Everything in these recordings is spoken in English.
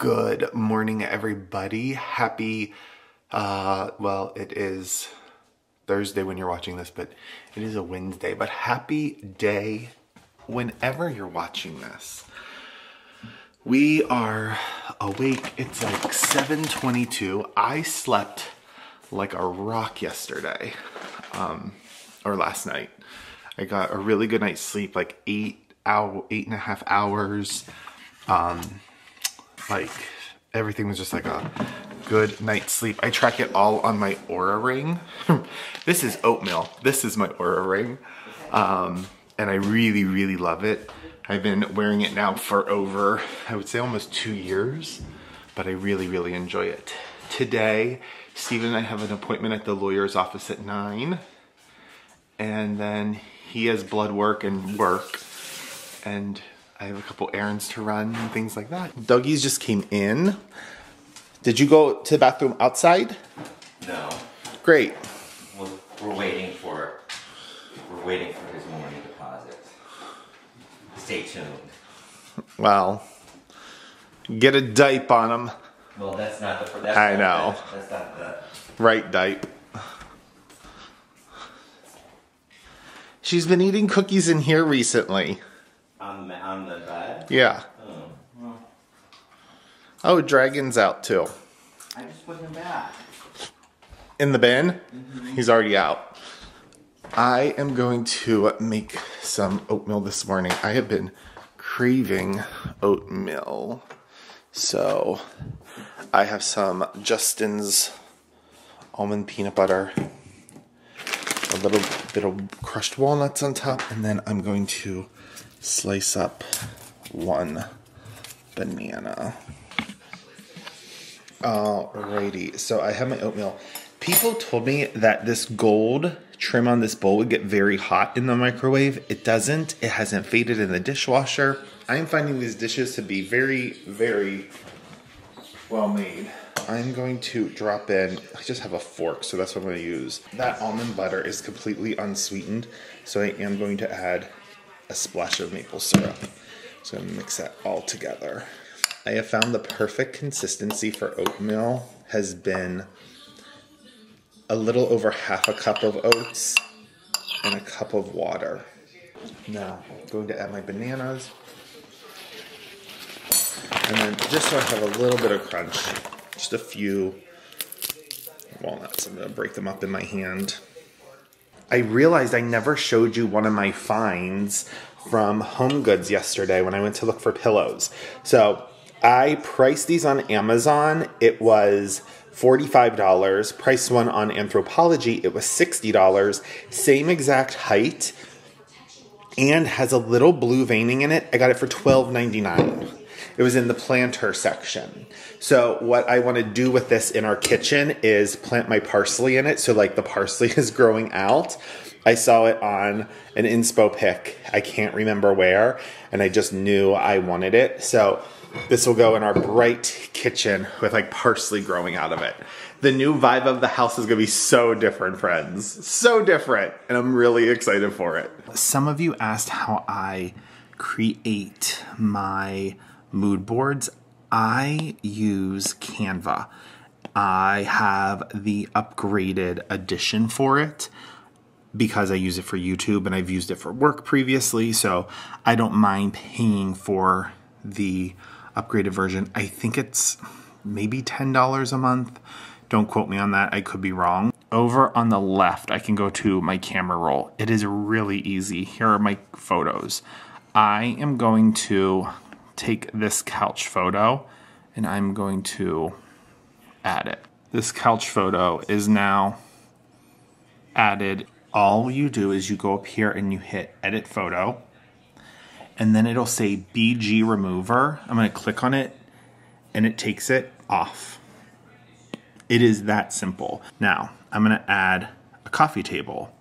Good morning, everybody. Happy, well, it is Thursday when you're watching this, but it is a Wednesday, but happy day whenever you're watching this. We are awake. It's like 7:22. I slept like a rock yesterday, or last night. I got a really good night's sleep, like 8 and a half hours. Like everything was just like a good night's sleep. I track it all on my Oura Ring. This is oatmeal. This is my Oura Ring. And I really, really love it. I've been wearing it now for over, I would say almost 2 years, but I really, really enjoy it. Today, Steven and I have an appointment at the lawyer's office at 9. And then he has blood work and work. And I have a couple errands to run and things like that. Dougie's just came in. Did you go to the bathroom outside? No. Great. We're waiting for his morning deposit. Stay tuned. Well, get a diaper on him. Well, that's not the. That's I know. That's not the right diaper. She's been eating cookies in here recently. On the bed? Yeah. Oh, well. Oh, Dragon's out too. I just put him back. In the bin? Mm-hmm. He's already out. I am going to make some oatmeal this morning. I have been craving oatmeal. So I have some Justin's almond peanut butter, a little bit of crushed walnuts on top, and then I'm going to slice up one banana. Alrighty, so I have my oatmeal. People told me that this gold trim on this bowl would get very hot in the microwave. It doesn't. It hasn't faded in the dishwasher. I am finding these dishes to be very, very well made. I'm going to drop in, I just have a fork, so that's what I'm going to use. That almond butter is completely unsweetened, so I am going to add a splash of maple syrup. So I'm gonna mix that all together. I have found the perfect consistency for oatmeal has been a little over half a cup of oats and a cup of water. Now, I'm going to add my bananas. And then just so I have a little bit of crunch, just a few walnuts. I'm gonna break them up in my hand. I realized I never showed you one of my finds from HomeGoods yesterday when I went to look for pillows. So I priced these on Amazon. It was $45. Priced one on Anthropologie. It was $60. Same exact height and has a little blue veining in it. I got it for $12.99. It was in the planter section. So what I want to do with this in our kitchen is plant my parsley in it. So like the parsley is growing out. I saw it on an inspo pic. I can't remember where, and I just knew I wanted it. So this will go in our bright kitchen with like parsley growing out of it. The new vibe of the house is gonna be so different, friends. So different, and I'm really excited for it. Some of you asked how I create my mood boards. I use Canva. I have the upgraded edition for it because I use it for YouTube and I've used it for work previously, so I don't mind paying for the upgraded version. I think it's maybe $10 a month. Don't quote me on that. I could be wrong. Over on the left, I can go to my camera roll. It is really easy. Here are my photos. I am going to take this couch photo and I'm going to add it. This couch photo is now added. All you do is you go up here and you hit edit photo, and then it'll say BG remover. I'm going to click on it and it takes it off. It is that simple. Now I'm going to add a coffee table.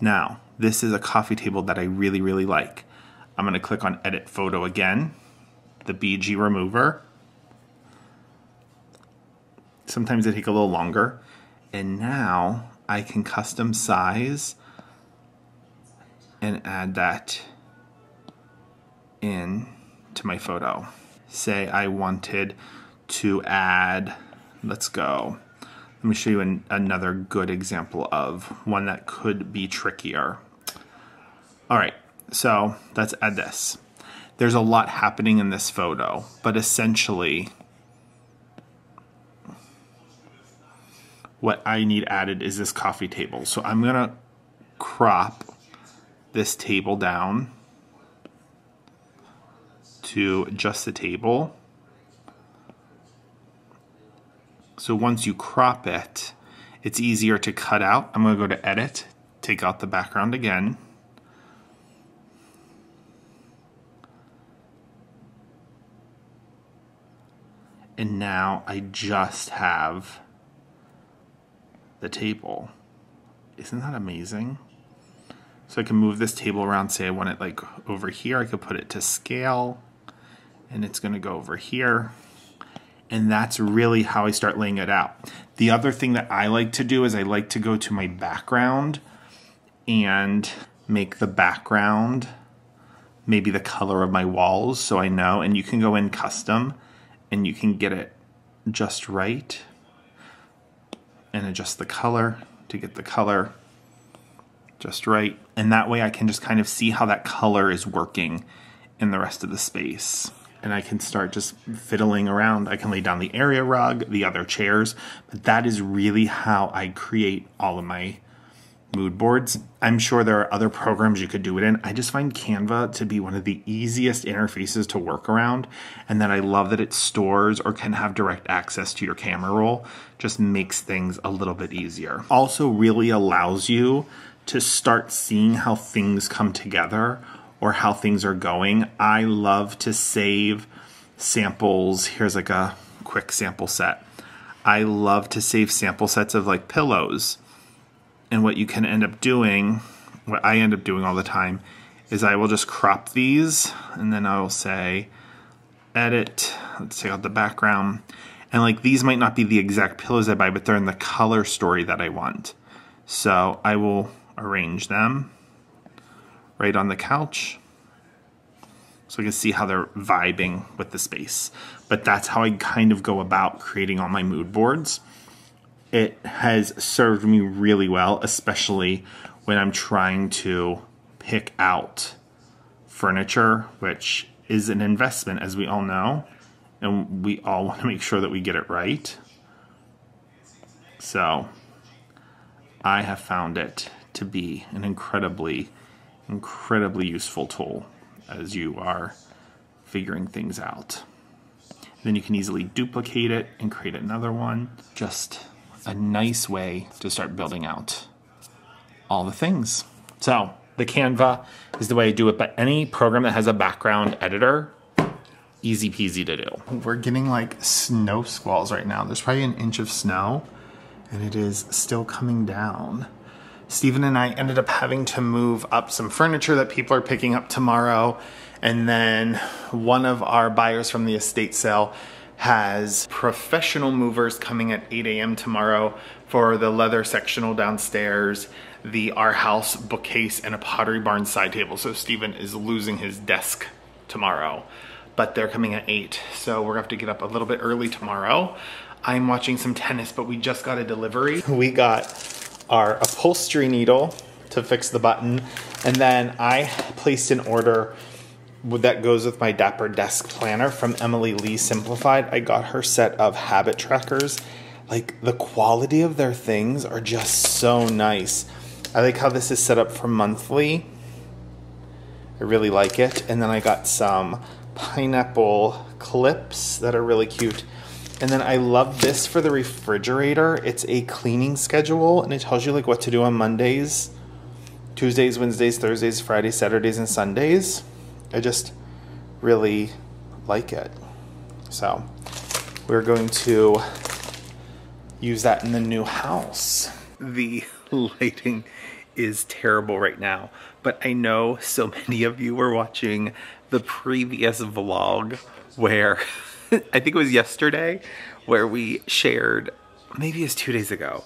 Now this is a coffee table that I really, really like. I'm going to click on edit photo again. The BG remover. Sometimes they take a little longer. And now I can custom size and add that in to my photo. say I wanted to add, let's go. Let me show you another good example of one that could be trickier. All right, so let's add this. There's a lot happening in this photo, but essentially what I need added is this coffee table. So I'm gonna crop this table down to just the table. So once you crop it, it's easier to cut out. I'm gonna go to edit, take out the background again. And now I just have the table. Isn't that amazing? So I can move this table around, say I want it like over here, I could put it to scale and it's gonna go over here. And that's really how I start laying it out. The other thing that I like to do is I like to go to my background and make the background maybe the color of my walls so I know, and you can go in custom and you can get it just right and adjust the color to get the color just right. And that way I can just kind of see how that color is working in the rest of the space. And I can start just fiddling around. I can lay down the area rug, the other chairs, but that is really how I create all of my mood boards. I'm sure there are other programs you could do it in. I just find Canva to be one of the easiest interfaces to work around, and then I love that it stores or can have direct access to your camera roll. Just makes things a little bit easier. Also really allows you to start seeing how things come together or how things are going. I love to save samples. Here's like a quick sample set. I love to save sample sets of like pillows. And what you can end up doing, what I end up doing all the time, is I will just crop these and then I will say, edit, let's take out the background. And like these might not be the exact pillows I buy, but they're in the color story that I want. So I will arrange them right on the couch, so I can see how they're vibing with the space. But that's how I kind of go about creating all my mood boards. It has served me really well, especially when I'm trying to pick out furniture, which is an investment, as we all know, and we all want to make sure that we get it right. So I have found it to be an incredibly useful tool as you are figuring things out. And then you can easily duplicate it and create another one. Just a nice way to start building out all the things. So the Canva is the way I do it, but any program that has a background editor, easy peasy to do. We're getting like snow squalls right now. There's probably an inch of snow and it is still coming down. Stephen and I ended up having to move up some furniture that people are picking up tomorrow. And then one of our buyers from the estate sale has professional movers coming at 8 a.m. tomorrow for the leather sectional downstairs, the Arhaus bookcase, and a Pottery Barn side table. So Stephen is losing his desk tomorrow, but they're coming at 8. So we're gonna have to get up a little bit early tomorrow. I'm watching some tennis, but we just got a delivery. We got our upholstery needle to fix the button. And then I placed an order that goes with my Dapper Desk Planner from Emily Lee Simplified. I got her set of habit trackers. Like the quality of their things are just so nice. I like how this is set up for monthly. I really like it. And then I got some pineapple clips that are really cute. And then I love this for the refrigerator. It's a cleaning schedule and it tells you like what to do on Mondays, Tuesdays, Wednesdays, Thursdays, Fridays, Saturdays, and Sundays. I just really like it. So we're going to use that in the new house. The lighting is terrible right now, but I know so many of you were watching the previous vlog where I think it was yesterday where we shared, maybe it was 2 days ago,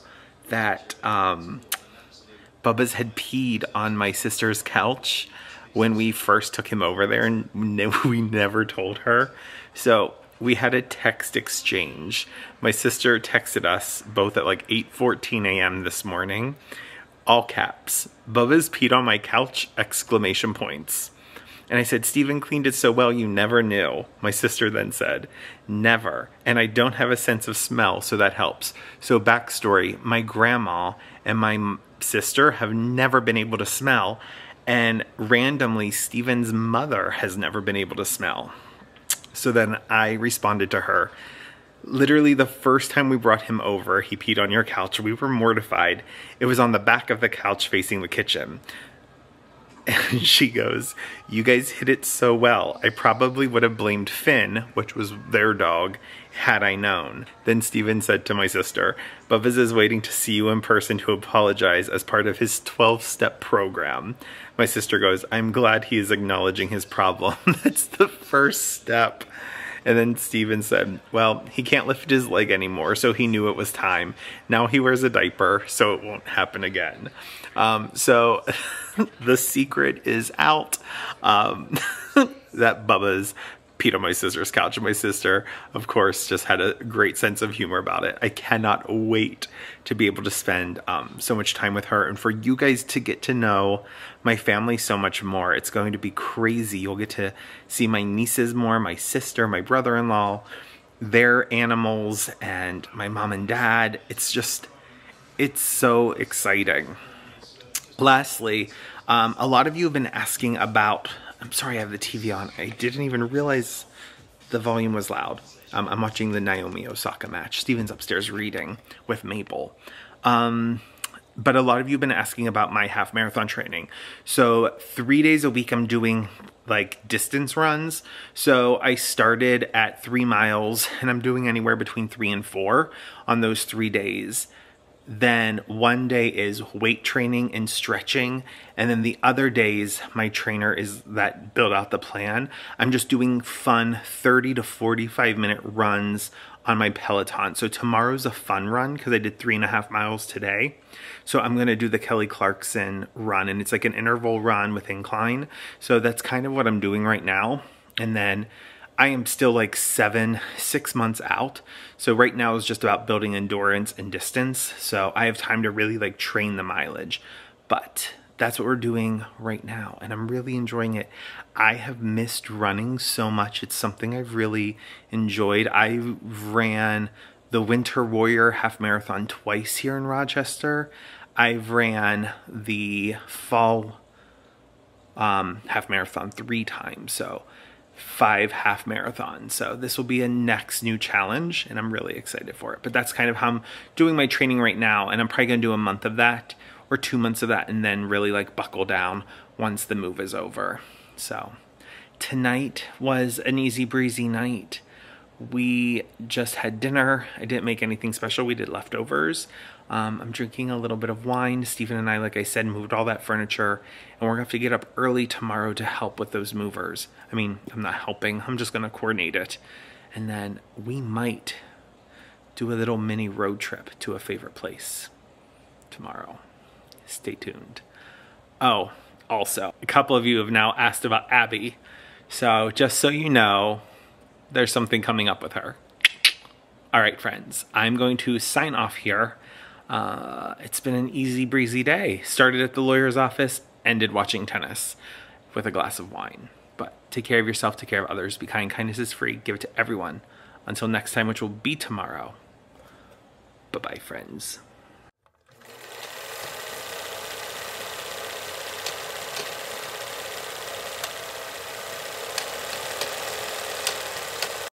that Bubba's had peed on my sister's couch when we first took him over there, and we never told her. So we had a text exchange. My sister texted us both at like 8:14 a.m. this morning, all caps, "Bubba's peed on my couch!" exclamation points. And I said, "Steven cleaned it so well you never knew." My sister then said, "Never. And I don't have a sense of smell, so that helps." So backstory, my grandma and my sister have never been able to smell, and randomly Steven's mother has never been able to smell. So then I responded to her. Literally the first time we brought him over, "He peed on your couch." We were mortified. It was on the back of the couch facing the kitchen. And she goes, "You guys hid it so well. I probably would have blamed Finn," which was their dog, "had I known." Then Steven said to my sister, "Bubba's is waiting to see you in person to apologize as part of his 12-step program." My sister goes, "I'm glad he is acknowledging his problem." That's the first step. And then Steven said, "Well, he can't lift his leg anymore, so he knew it was time. Now he wears a diaper, so it won't happen again." So the secret is out, that Bubba's peed on my sister's couch. And my sister, of course, just had a great sense of humor about it. I cannot wait to be able to spend so much time with her and for you guys to get to know my family so much more. It's going to be crazy. You'll get to see my nieces more, my sister, my brother-in-law, their animals, and my mom and dad. It's just, it's so exciting. Lastly, a lot of you have been asking about, I'm sorry, I have the TV on. I didn't even realize the volume was loud. I'm watching the Naomi Osaka match. Steven's upstairs reading with Mabel. But a lot of you have been asking about my half marathon training. So 3 days a week, I'm doing like distance runs. So I started at 3 miles and I'm doing anywhere between 3 and 4 on those 3 days. Then one day is weight training and stretching. And then the other days, my trainer is that build out the plan. I'm just doing fun 30 to 45 minute runs on my Peloton. So tomorrow's a fun run because I did 3.5 miles today. So I'm going to do the Kelly Clarkson run, and it's like an interval run with incline. So that's kind of what I'm doing right now. And then I am still like 6 months out. So right now is just about building endurance and distance. So I have time to really like train the mileage, but that's what we're doing right now. And I'm really enjoying it. I have missed running so much. It's something I've really enjoyed. I ran the Winter Warrior Half Marathon twice here in Rochester. I've ran the fall half marathon 3 times. So 5 half marathons. So this will be a next new challenge and I'm really excited for it. But that's kind of how I'm doing my training right now. And I'm probably going to do a month of that or 2 months of that and then really like buckle down once the move is over. So tonight was an easy breezy night. We just had dinner. I didn't make anything special. We did leftovers. I'm drinking a little bit of wine. Steven and I, like I said, moved all that furniture, and we're gonna have to get up early tomorrow to help with those movers. I mean, I'm not helping, I'm just gonna coordinate it. And then we might do a little mini road trip to a favorite place tomorrow. Stay tuned. Oh, also, a couple of you have now asked about Abby. So just so you know, there's something coming up with her. All right, friends, I'm going to sign off here. It's been an easy breezy day. Started at the lawyer's office, ended watching tennis with a glass of wine. But take care of yourself, take care of others, be kind, kindness is free, give it to everyone. Until next time, which will be tomorrow. Bye-bye, friends.